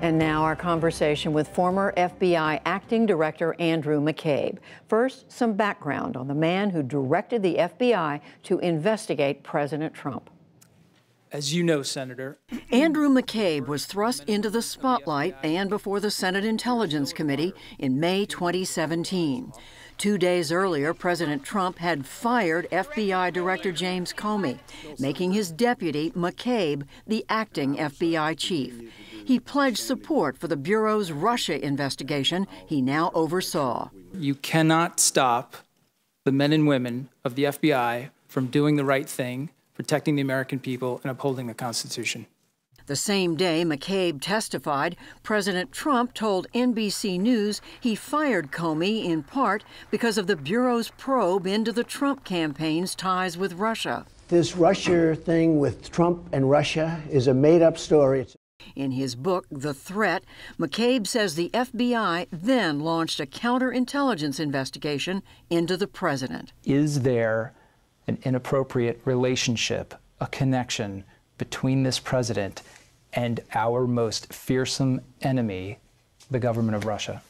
And now our conversation with former FBI Acting Director Andrew McCabe. First, some background on the man who directed the FBI to investigate President Trump. As you know, Senator, Andrew McCabe was thrust into the spotlight and before the Senate Intelligence Committee in May 2017. 2 days earlier, President Trump had fired FBI Director James Comey, making his deputy, McCabe, the acting FBI chief. He pledged support for the Bureau's Russia investigation he now oversaw. You cannot stop the men and women of the FBI from doing the right thing, protecting the American people, and upholding the Constitution. The same day McCabe testified, President Trump told NBC News he fired Comey in part because of the Bureau's probe into the Trump campaign's ties with Russia. This Russia thing with Trump and Russia is a made-up story. In his book, The Threat, McCabe says the FBI then launched a counterintelligence investigation into the president. Is there an inappropriate relationship, a connection between this president and our most fearsome enemy, the government of Russia?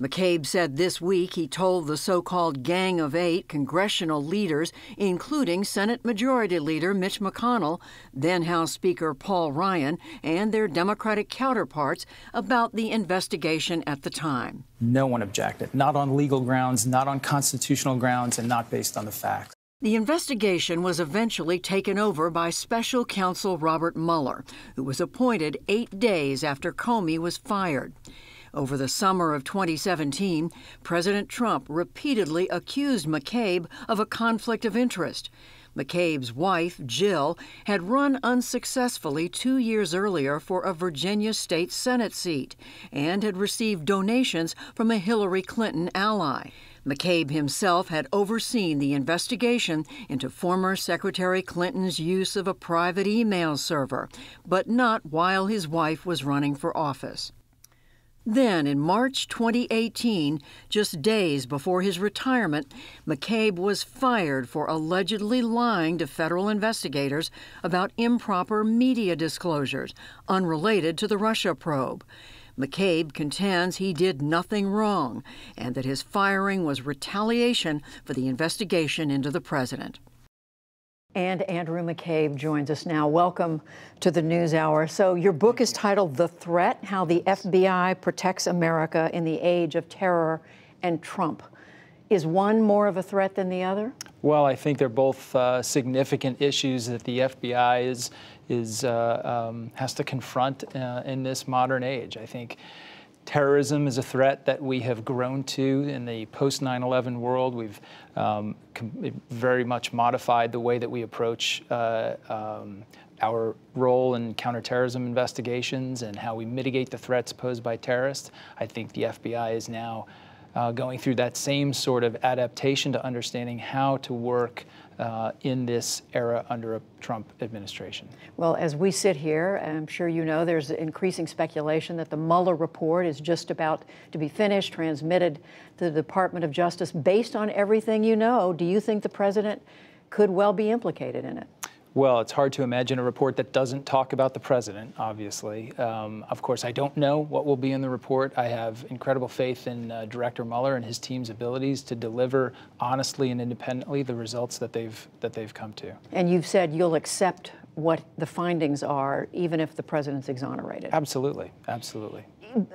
McCabe said this week he told the so-called Gang of Eight congressional leaders, including Senate Majority Leader Mitch McConnell, then House Speaker Paul Ryan, and their Democratic counterparts about the investigation at the time. No one objected, not on legal grounds, not on constitutional grounds, and not based on the facts. The investigation was eventually taken over by special counsel Robert Mueller, who was appointed 8 days after Comey was fired. Over the summer of 2017, President Trump repeatedly accused McCabe of a conflict of interest. McCabe's wife, Jill, had run unsuccessfully 2 years earlier for a Virginia state Senate seat and had received donations from a Hillary Clinton ally. McCabe himself had overseen the investigation into former Secretary Clinton's use of a private email server, but not while his wife was running for office. Then, in March 2018, just days before his retirement, McCabe was fired for allegedly lying to federal investigators about improper media disclosures unrelated to the Russia probe. McCabe contends he did nothing wrong and that his firing was retaliation for the investigation into the president. And Andrew McCabe joins us now. Welcome to the NewsHour. So your book is titled The Threat: How the FBI Protects America in the Age of Terror and Trump. Is one more of a threat than the other? Well, I think they're both significant issues that the FBI has to confront in this modern age. I think terrorism is a threat that we have grown to in the post-9/11 world. We've very much modified the way that we approach our role in counterterrorism investigations and how we mitigate the threats posed by terrorists. I think the FBI is now going through that same sort of adaptation to understanding how to work in this era under a Trump administration. Well, as we sit here, I'm sure you know there's increasing speculation that the Mueller report is just about to be finished, transmitted to the Department of Justice. Based on everything you know, do you think the president could well be implicated in it? Well, it's hard to imagine a report that doesn't talk about the president, obviously. Of course, I don't know what will be in the report. I have incredible faith in Director Mueller and his team's abilities to deliver honestly and independently the results that they've come to. And you've said you'll accept what the findings are, even if the president's exonerated. Absolutely, absolutely.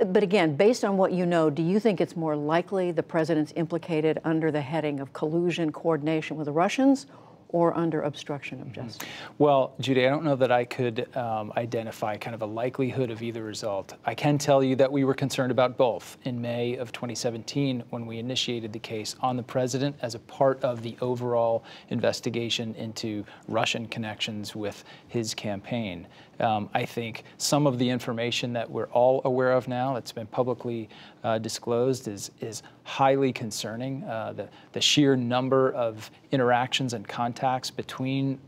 But again, based on what you know, do you think it's more likely the president's implicated under the heading of collusion, coordination with the Russians, or under obstruction of justice? Well, Judy, I don't know that I could identify kind of a likelihood of either result. I can tell you that we were concerned about both in May of 2017 when we initiated the case on the president as a part of the overall investigation into Russian connections with his campaign. I think some of the information that we're all aware of now that's been publicly disclosed is highly concerning. The sheer number of interactions and contacts between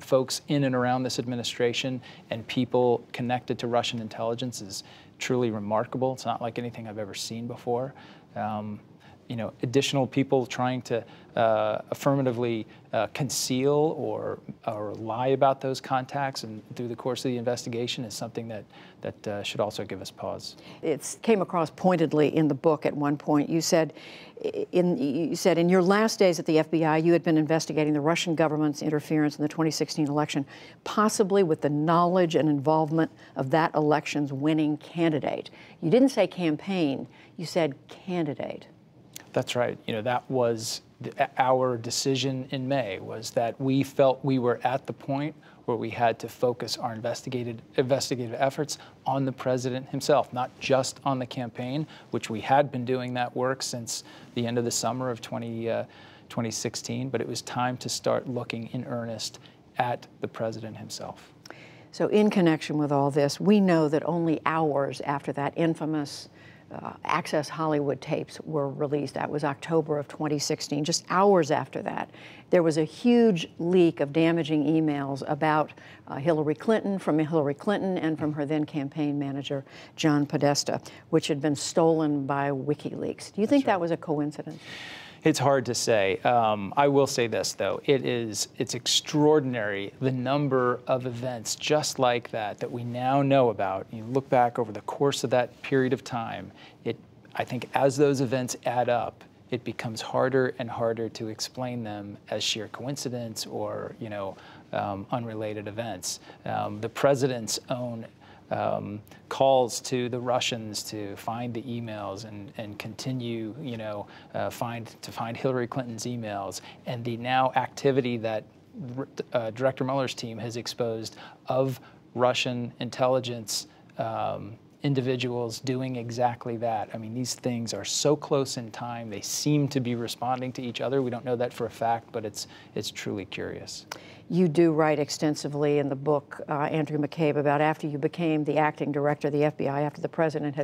folks in and around this administration and people connected to Russian intelligence is truly remarkable. It's not like anything I've ever seen before. additional people trying to affirmatively conceal or lie about those contacts and through the course of the investigation is something that should also give us pause. It came across pointedly in the book at one point. You said in your last days at the FBI, you had been investigating the Russian government's interference in the 2016 election, possibly with the knowledge and involvement of that election's winning candidate. You didn't say campaign, you said candidate. That's right. That was our decision in May, was that we felt we were at the point where we had to focus our investigative efforts on the president himself, not just on the campaign, which we had been doing that work since the end of the summer of 2016, but it was time to start looking in earnest at the president himself. So in connection with all this, we know that only hours after that infamous Access Hollywood tapes were released. That was October of 2016. Just hours after that, there was a huge leak of damaging emails about Hillary Clinton and from her then campaign manager, John Podesta, which had been stolen by WikiLeaks. Do you think that was a coincidence? It's hard to say. I will say this, though. It's extraordinary, the number of events just like that that we now know about. You look back over the course of that period of time, I think as those events add up, it becomes harder and harder to explain them as sheer coincidence or, unrelated events. The president's own calls to the Russians to find the emails and continue, to find Hillary Clinton's emails, and the now activity that Director Mueller's team has exposed of Russian intelligence individuals doing exactly that. I mean, these things are so close in time. They seem to be responding to each other. We don't know that for a fact, but it's truly curious. You do write extensively in the book, Andrew McCabe, about after you became the acting director of the FBI, after the president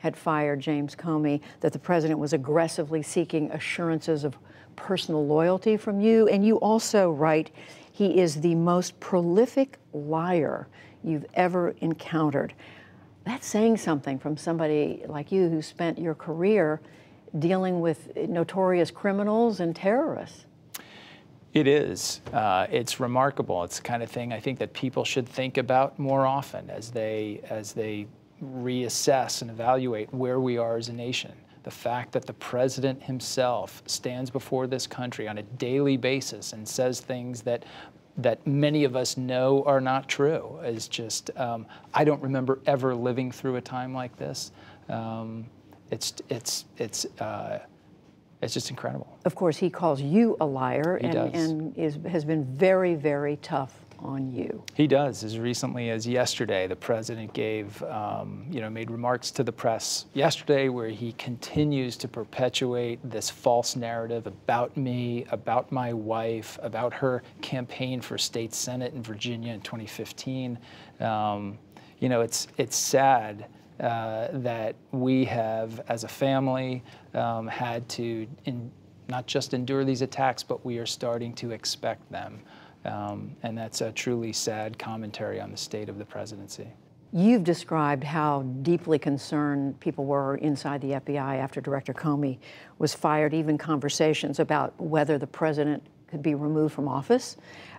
had fired James Comey, that the president was aggressively seeking assurances of personal loyalty from you. And you also write, he is the most prolific liar you've ever encountered. That's saying something from somebody like you who spent your career dealing with notorious criminals and terrorists. It is. It's remarkable. It's the kind of thing I think that people should think about more often as they reassess and evaluate where we are as a nation. The fact that the president himself stands before this country on a daily basis and says things that many of us know are not true is just, I don't remember ever living through a time like this. It's just incredible. Of course, he calls you a liar and has been very, very tough on you. He does. As recently as yesterday, the president gave, made remarks to the press yesterday where he continues to perpetuate this false narrative about me, about my wife, about her campaign for state senate in Virginia in 2015. It's sad that we have, as a family, had to not just endure these attacks, but we are starting to expect them. And that's a truly sad commentary on the state of the presidency. You've described how deeply concerned people were inside the FBI after Director Comey was fired, even conversations about whether the president could be removed from office.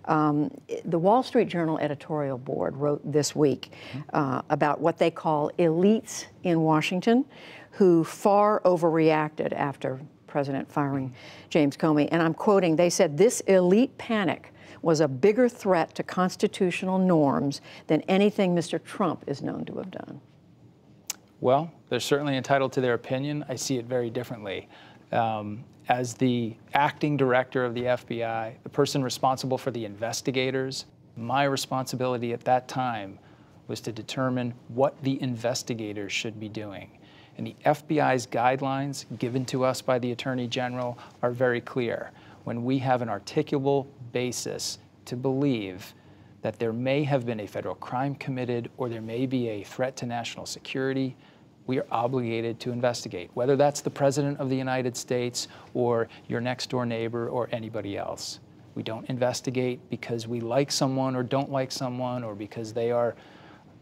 The Wall Street Journal editorial board wrote this week about what they call elites in Washington who far overreacted after President firing James Comey. And I'm quoting, they said, "This elite panic was a bigger threat to constitutional norms than anything Mr. Trump is known to have done." Well, they're certainly entitled to their opinion. I see it very differently. As the acting director of the FBI, the person responsible for the investigators, my responsibility at that time was to determine what the investigators should be doing. And the FBI's guidelines given to us by the Attorney General are very clear. When we have an articulable basis to believe that there may have been a federal crime committed or there may be a threat to national security, we are obligated to investigate, whether that's the President of the United States or your next-door neighbor or anybody else. We don't investigate because we like someone or don't like someone or because they are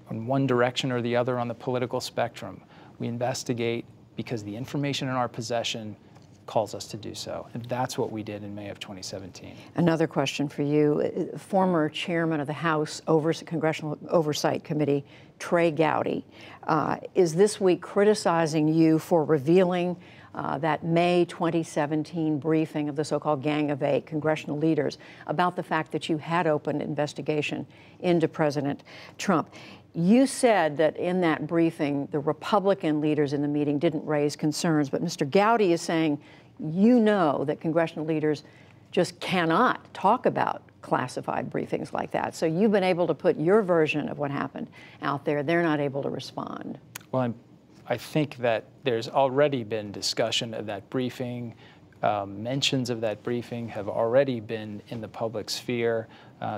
in one direction or the other on the political spectrum. We investigate because the information in our possession calls us to do so. And that's what we did in May of 2017. Another question for you. Former chairman of the House Congressional Oversight Committee, Trey Gowdy, is this week criticizing you for revealing that May 2017 briefing of the so-called Gang of Eight congressional leaders about the fact that you had opened investigation into President Trump. You said that in that briefing, the Republican leaders in the meeting didn't raise concerns, but Mr. Gowdy is saying, you know that congressional leaders just cannot talk about classified briefings like that. So you've been able to put your version of what happened out there. They're not able to respond. Well, I think that there's already been discussion of that briefing. Mentions of that briefing have already been in the public sphere.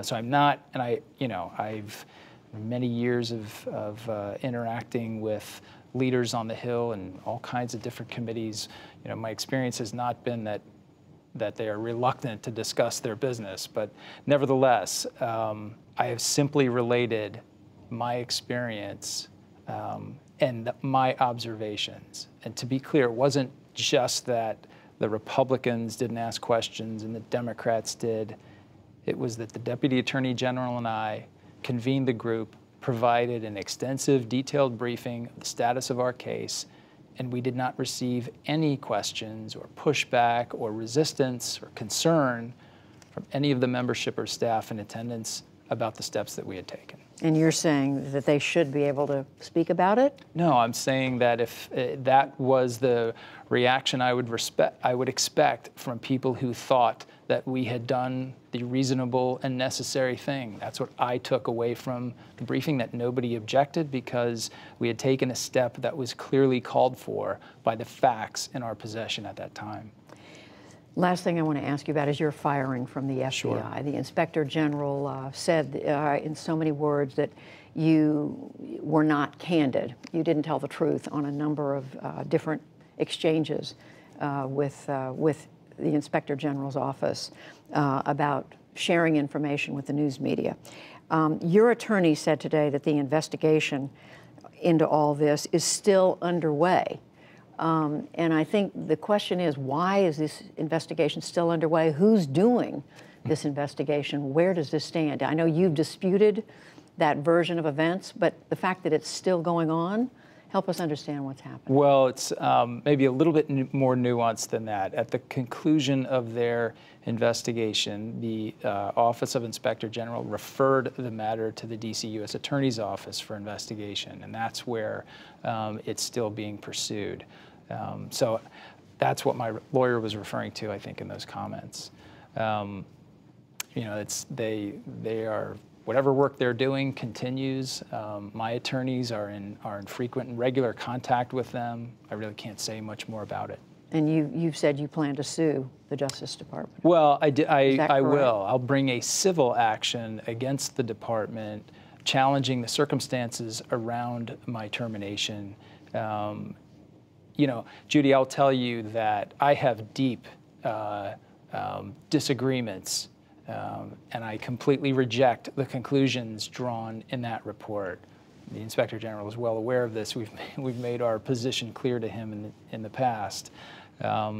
So I'm not, and I've many years of interacting with leaders on the Hill and all kinds of different committees. You know, my experience has not been that they are reluctant to discuss their business. But nevertheless, I have simply related my experience and my observations. And to be clear, it wasn't just that the Republicans didn't ask questions and the Democrats did. It was that the Deputy Attorney General and I convened the group, provided an extensive, detailed briefing of the status of our case, and we did not receive any questions or pushback or resistance or concern from any of the membership or staff in attendance about the steps that we had taken. And you're saying that they should be able to speak about it? No, I'm saying that if that was the reaction I would expect from people who thought that we had done the reasonable and necessary thing. That's what I took away from the briefing, that nobody objected because we had taken a step that was clearly called for by the facts in our possession at that time. Last thing I want to ask you about is your firing from the FBI. Sure. The Inspector General said in so many words that you were not candid. You didn't tell the truth on a number of different exchanges with the Inspector General's office about sharing information with the news media. Your attorney said today that the investigation into all this is still underway. And I think the question is, why is this investigation still underway? Who's doing this investigation? Where does this stand? I know you've disputed that version of events, but the fact that it's still going on, help us understand what's happening. Well, it's maybe a little bit more nuanced than that. At the conclusion of their investigation, the Office of Inspector General referred the matter to the D.C. U.S. Attorney's Office for investigation, and that's where it's still being pursued. So that's what my lawyer was referring to, I think, in those comments. You know, they are. Whatever work they're doing continues. My attorneys are in frequent and regular contact with them. I really can't say much more about it. And you've said you plan to sue the Justice Department. Well, I will. I'll bring a civil action against the department, challenging the circumstances around my termination. You know, Judy, I'll tell you that I have deep disagreements. And I completely reject the conclusions drawn in that report. The Inspector General is well aware of this. We've made our position clear to him in the past. I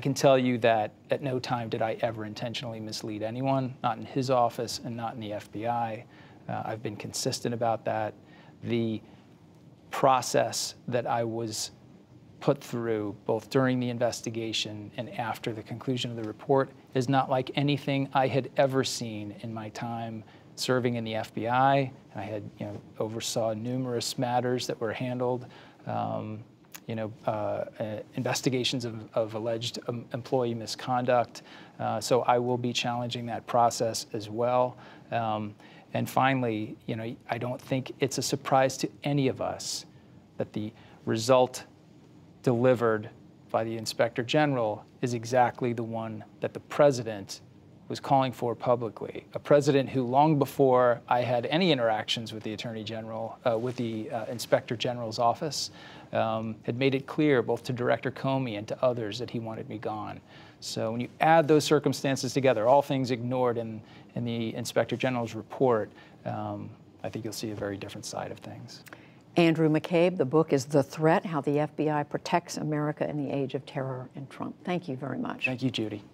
can tell you that at no time did I ever intentionally mislead anyone, not in his office and not in the FBI. I've been consistent about that. The process that I was put through, both during the investigation and after the conclusion of the report, is not like anything I had ever seen in my time serving in the FBI. I had, you know, oversaw numerous matters that were handled, you know, investigations of alleged employee misconduct. So I will be challenging that process as well. And finally, you know, I don't think it's a surprise to any of us that the result delivered by the Inspector General is exactly the one that the president was calling for publicly. A president who, long before I had any interactions with the Attorney General, with the Inspector General's office, had made it clear both to Director Comey and to others that he wanted me gone. So when you add those circumstances together, all things ignored in the Inspector General's report, I think you'll see a very different side of things. Andrew McCabe. The book is The Threat: How the FBI Protects America in the Age of Terror and Trump. Thank you very much. Thank you, Judy.